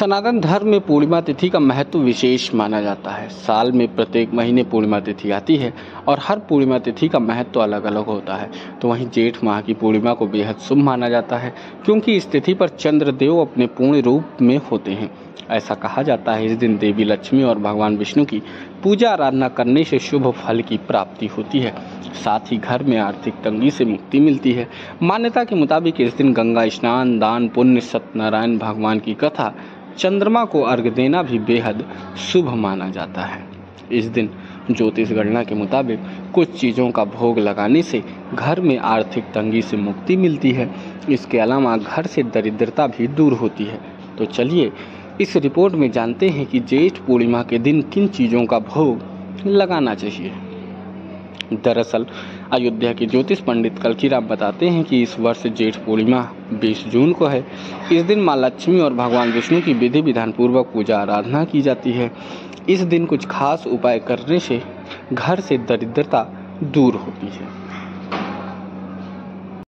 सनातन धर्म में पूर्णिमा तिथि का महत्व विशेष माना जाता है। साल में प्रत्येक महीने पूर्णिमा तिथि आती है और हर पूर्णिमा तिथि का महत्व अलग अलग होता है। तो वहीं जेठ माह की पूर्णिमा को बेहद शुभ माना जाता है क्योंकि इस तिथि पर चंद्रदेव अपने पूर्ण रूप में होते हैं। ऐसा कहा जाता है इस दिन देवी लक्ष्मी और भगवान विष्णु की पूजा आराधना करने से शुभ फल की प्राप्ति होती है, साथ ही घर में आर्थिक तंगी से मुक्ति मिलती है। मान्यता के मुताबिक इस दिन गंगा स्नान, दान पुण्य, सत्यनारायण भगवान की कथा, चंद्रमा को अर्घ्य देना भी बेहद शुभ माना जाता है। इस दिन ज्योतिष गणना के मुताबिक कुछ चीज़ों का भोग लगाने से घर में आर्थिक तंगी से मुक्ति मिलती है। इसके अलावा घर से दरिद्रता भी दूर होती है। तो चलिए इस रिपोर्ट में जानते हैं कि जेठ पूर्णिमा के दिन किन चीज़ों का भोग लगाना चाहिए। दरअसल अयोध्या के ज्योतिष पंडित कल्कि राम बताते हैं कि इस वर्ष जेठ पूर्णिमा 20 जून को है। इस दिन माँ लक्ष्मी और भगवान विष्णु की विधि विधान पूर्वक पूजा आराधना की जाती है। इस दिन कुछ खास उपाय करने से घर से दरिद्रता दूर होती है।